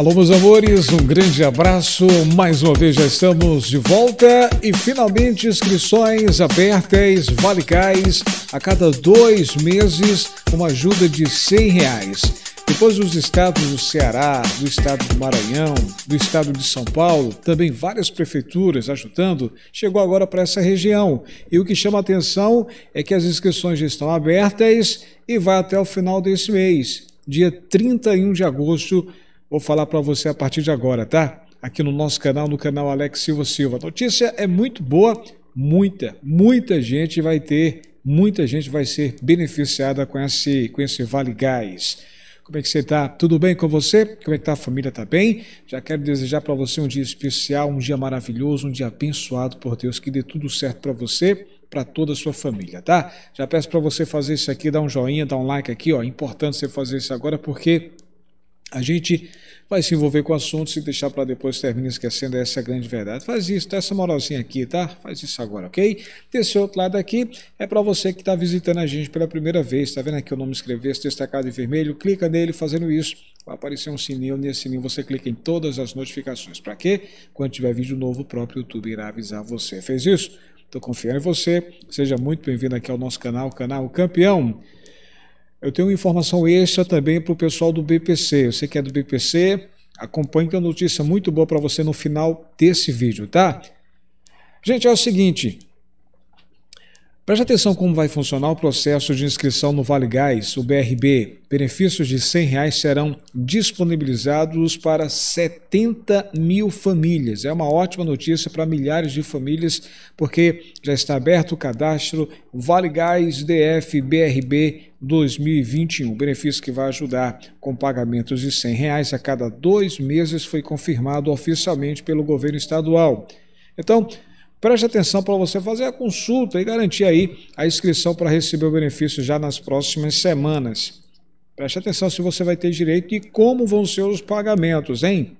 Alô, meus amores, um grande abraço. Mais uma vez já estamos de volta e finalmente inscrições abertas, Vale Gás, a cada 2 meses, uma ajuda de R$100. Depois dos estados do Ceará, do estado do Maranhão, do estado de São Paulo, também várias prefeituras ajudando, chegou agora para essa região. E o que chama a atenção é que as inscrições já estão abertas e vai até o final desse mês, dia 31 de agosto. Vou falar para você a partir de agora, tá? Aqui no nosso canal, no canal Alex Silva Silva. A notícia é muito boa, muita gente vai ter, muita gente vai ser beneficiada com esse Vale Gás. Como é que você tá? Tudo bem com você? Como é que tá a família? Tá bem? Já quero desejar para você um dia especial, um dia maravilhoso, um dia abençoado por Deus, que dê tudo certo para você, para toda a sua família, tá? Já peço para você fazer isso aqui, dar um joinha, dar um like aqui, ó. É importante você fazer isso agora porque a gente vai se envolver com o assunto, se deixar para depois termina esquecendo essa grande verdade. Faz isso, dá essa moralzinha aqui, tá? Faz isso agora, ok? Desse outro lado aqui é para você que está visitando a gente pela primeira vez. Tá vendo aqui o nome Inscrever-se destacado em vermelho? Clica nele fazendo isso. Vai aparecer um sininho, nesse sininho você clica em todas as notificações. Para quê? Quando tiver vídeo novo, o próprio YouTube irá avisar você. Fez isso? Estou confiando em você. Seja muito bem-vindo aqui ao nosso canal, Canal Campeão. Eu tenho uma informação extra também para o pessoal do BPC. Você que é do BPC, acompanhe, que é uma notícia muito boa para você no final desse vídeo, tá? Gente, é o seguinte. Preste atenção como vai funcionar o processo de inscrição no Vale Gás, o BRB. Benefícios de R$100 serão disponibilizados para 70 mil famílias. É uma ótima notícia para milhares de famílias, porque já está aberto o cadastro Vale Gás DF BRB 2021. Benefício que vai ajudar com pagamentos de R$100 a cada 2 meses, foi confirmado oficialmente pelo governo estadual. Então, preste atenção para você fazer a consulta e garantir aí a inscrição para receber o benefício já nas próximas semanas. Preste atenção se você vai ter direito e como vão ser os pagamentos, hein?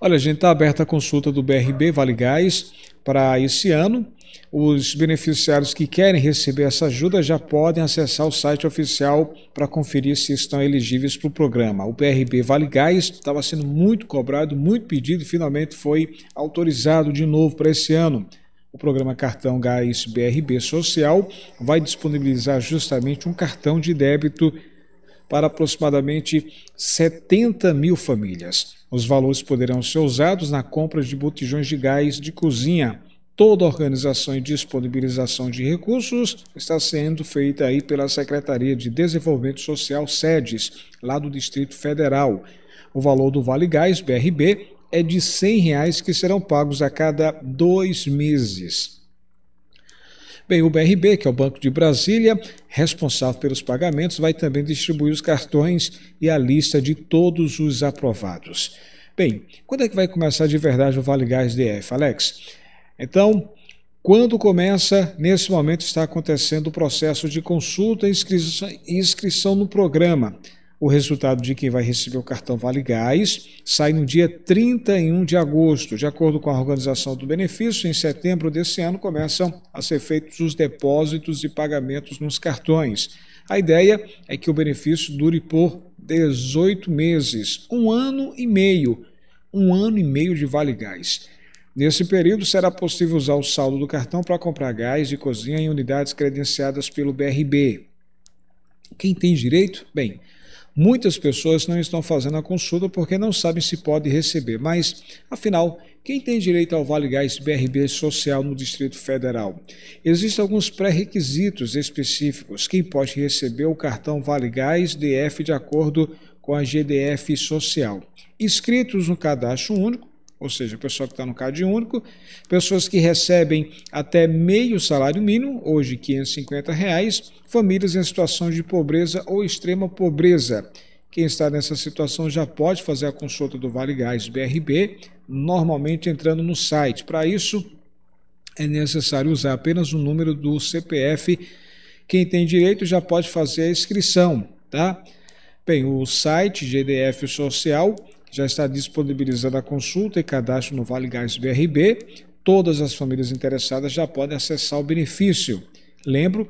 Olha, gente, está aberta a consulta do BRB Vale Gás para esse ano. Os beneficiários que querem receber essa ajuda já podem acessar o site oficial para conferir se estão elegíveis para o programa. O BRB Vale Gás estava sendo muito cobrado, muito pedido, finalmente foi autorizado de novo para esse ano. O programa Cartão Gás BRB Social vai disponibilizar justamente um cartão de débito para aproximadamente 70 mil famílias. Os valores poderão ser usados na compra de botijões de gás de cozinha. Toda a organização e disponibilização de recursos está sendo feita aí pela Secretaria de Desenvolvimento Social, SEDES, lá do Distrito Federal. O valor do Vale Gás, BRB, é de R$100 que serão pagos a cada 2 meses. Bem, o BRB, que é o Banco de Brasília, responsável pelos pagamentos, vai também distribuir os cartões e a lista de todos os aprovados. Bem, quando é que vai começar de verdade o Vale Gás DF, Alex? Então, quando começa, nesse momento está acontecendo o processo de consulta e inscrição no programa. O resultado de quem vai receber o cartão Vale Gás sai no dia 31 de agosto. De acordo com a organização do benefício, em setembro desse ano começam a ser feitos os depósitos e pagamentos nos cartões. A ideia é que o benefício dure por 18 meses, um ano e meio de Vale Gás. Nesse período, será possível usar o saldo do cartão para comprar gás de cozinha em unidades credenciadas pelo BRB. Quem tem direito? Bem, muitas pessoas não estão fazendo a consulta porque não sabem se pode receber, mas, afinal, quem tem direito ao Vale Gás BRB Social no Distrito Federal? Existem alguns pré-requisitos específicos. Quem pode receber o cartão Vale Gás DF de acordo com a GDF Social? Inscritos no cadastro único, ou seja, o pessoal que está no CadÚnico, pessoas que recebem até meio salário mínimo, hoje R$550, famílias em situação de pobreza ou extrema pobreza. Quem está nessa situação já pode fazer a consulta do Vale Gás BRB, normalmente entrando no site. Para isso, é necessário usar apenas o número do CPF. Quem tem direito já pode fazer a inscrição, tá? Bem, o site GDF Social já está disponibilizada a consulta e cadastro no Vale Gás BRB. Todas as famílias interessadas já podem acessar o benefício. Lembro,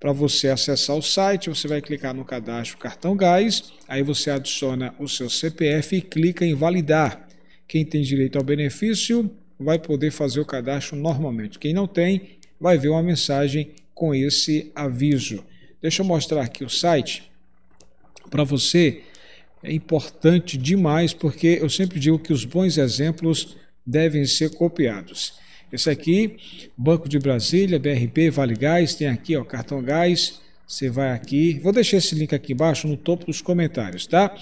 Para você acessar o site, você vai clicar no cadastro cartão gás, aí você adiciona o seu CPF e clica em validar. Quem tem direito ao benefício vai poder fazer o cadastro normalmente. Quem não tem, vai ver uma mensagem com esse aviso. Deixa eu mostrar aqui o site para você. É importante demais, porque eu sempre digo que os bons exemplos devem ser copiados. Esse aqui, Banco de Brasília, BRB, Vale Gás, tem aqui ó, cartão gás, você vai aqui, vou deixar esse link aqui embaixo no topo dos comentários, tá?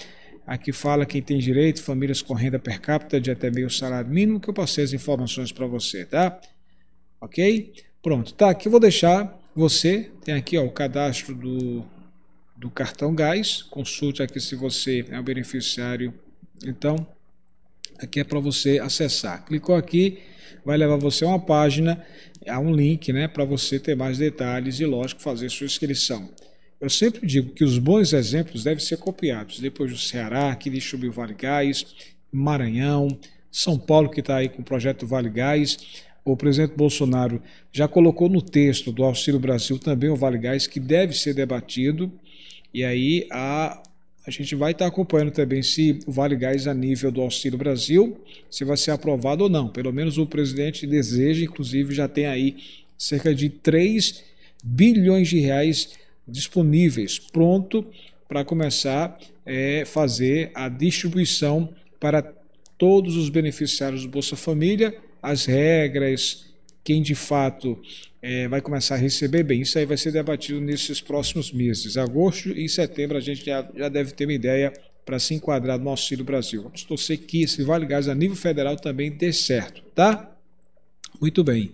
Aqui fala quem tem direito, famílias com renda per capita de até meio salário mínimo, que eu passei as informações para você, tá? Ok? Pronto, tá, aqui eu vou deixar você, tem aqui ó, o cadastro do cartão gás, consulte aqui se você é um beneficiário, então aqui é para você acessar. Clicou aqui, vai levar você a uma página, a um link, né, para você ter mais detalhes e, lógico, fazer sua inscrição. Eu sempre digo que os bons exemplos devem ser copiados. Depois do Ceará, que distribuiu Vale Gás, Maranhão, São Paulo, que está aí com o projeto Vale Gás. O presidente Bolsonaro já colocou no texto do Auxílio Brasil também o Vale Gás, que deve ser debatido. E aí a gente vai estar acompanhando também se o Vale Gás a nível do Auxílio Brasil, se vai ser aprovado ou não. Pelo menos o presidente deseja, inclusive já tem aí cerca de 3 bilhões de reais disponíveis, pronto para começar a fazer a distribuição para todos os beneficiários do Bolsa Família, as regras, quem de fato vai começar a receber bem. Isso aí vai ser debatido nesses próximos meses. Agosto e setembro a gente já deve ter uma ideia para se enquadrar no Auxílio Brasil. Vamos torcer que esse Vale Gás a nível federal também dê certo, tá? Muito bem.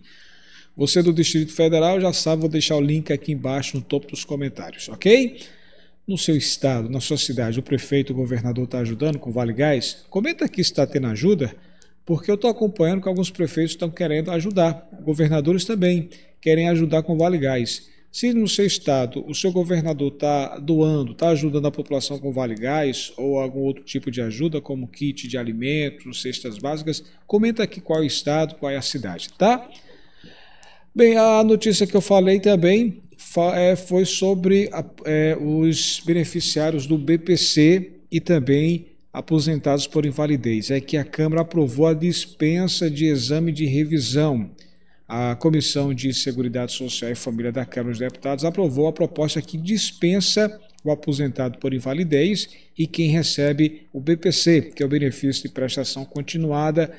Você do Distrito Federal já sabe, vou deixar o link aqui embaixo no topo dos comentários, ok? No seu estado, na sua cidade, o prefeito, o governador está ajudando com o Vale Gás? Comenta aqui se está tendo ajuda, porque eu estou acompanhando que alguns prefeitos estão querendo ajudar, governadores também querem ajudar com o Vale Gás. Se no seu estado o seu governador está doando, está ajudando a população com o Vale Gás ou algum outro tipo de ajuda, como kit de alimentos, cestas básicas, comenta aqui qual é o estado, qual é a cidade, tá? Bem, a notícia que eu falei também foi sobre os beneficiários do BPC e também aposentados por invalidez. É que a Câmara aprovou a dispensa de exame de revisão. A Comissão de Seguridade Social e Família da Câmara dos Deputados aprovou a proposta que dispensa o aposentado por invalidez e quem recebe o BPC, que é o benefício de prestação continuada,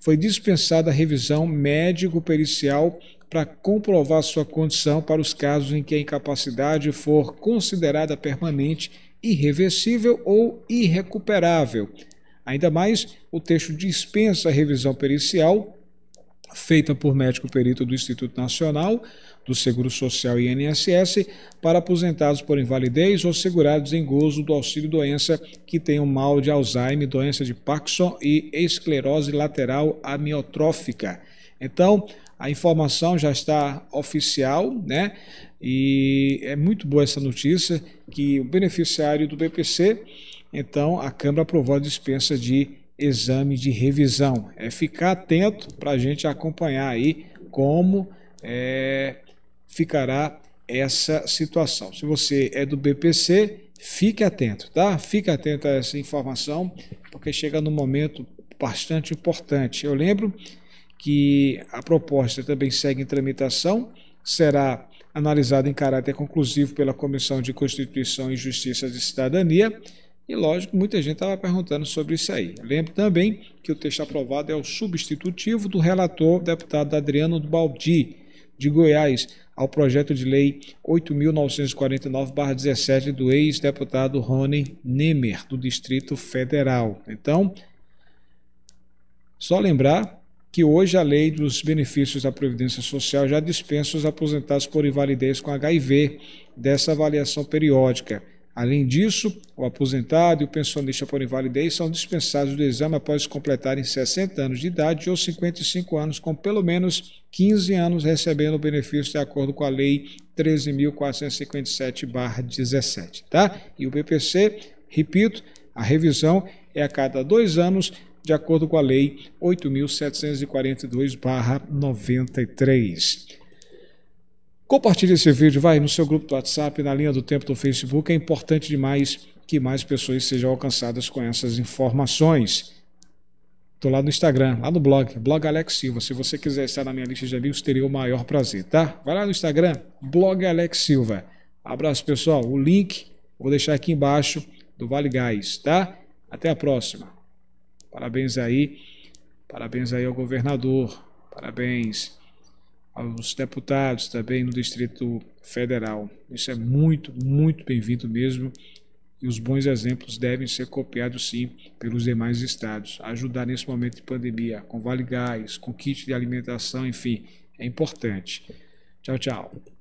foi dispensada a revisão médico-pericial para comprovar sua condição para os casos em que a incapacidade for considerada permanente, irreversível ou irrecuperável. Ainda mais, o texto dispensa a revisão pericial feita por médico perito do Instituto Nacional do Seguro Social e INSS para aposentados por invalidez ou segurados em gozo do auxílio-doença que tenham mal de Alzheimer, doença de Parkinson e esclerose lateral amiotrófica. Então, a informação já está oficial, né? E é muito boa essa notícia que o beneficiário do BPC, então a Câmara aprovou a dispensa de exame de revisão. É ficar atento para a gente acompanhar aí como ficará essa situação. Se você é do BPC, fique atento, tá? Fique atento a essa informação, porque chega num momento bastante importante. Eu lembro que a proposta também segue em tramitação, será analisada em caráter conclusivo pela Comissão de Constituição e Justiça e Cidadania. E, lógico, muita gente estava perguntando sobre isso aí. Lembro também que o texto aprovado é o substitutivo do relator, deputado Adriano Baldi, de Goiás, ao projeto de lei 8.949/17 do ex-deputado Rony Nemer, do Distrito Federal. Então, só lembrar que hoje a lei dos benefícios da Previdência Social já dispensa os aposentados por invalidez com HIV dessa avaliação periódica. Além disso, o aposentado e o pensionista por invalidez são dispensados do exame após completarem 60 anos de idade ou 55 anos com pelo menos 15 anos recebendo o benefício de acordo com a Lei 13.457/17, tá? E o BPC, repito, a revisão é a cada 2 anos, de acordo com a Lei 8.742/93. Compartilhe esse vídeo, vai no seu grupo do WhatsApp, na linha do tempo do Facebook. É importante demais que mais pessoas sejam alcançadas com essas informações. Estou lá no Instagram, lá no blog Alex Silva. Se você quiser estar na minha lista de amigos, teria o maior prazer, tá? Vai lá no Instagram, blog Alex Silva. Abraço, pessoal. O link vou deixar aqui embaixo do Vale Gás, tá? Até a próxima. Parabéns aí ao governador, parabéns aos deputados também no Distrito Federal. Isso é muito, muito bem-vindo mesmo. E os bons exemplos devem ser copiados, sim, pelos demais estados. Ajudar nesse momento de pandemia, com Vale Gás, com kit de alimentação, enfim, é importante. Tchau, tchau.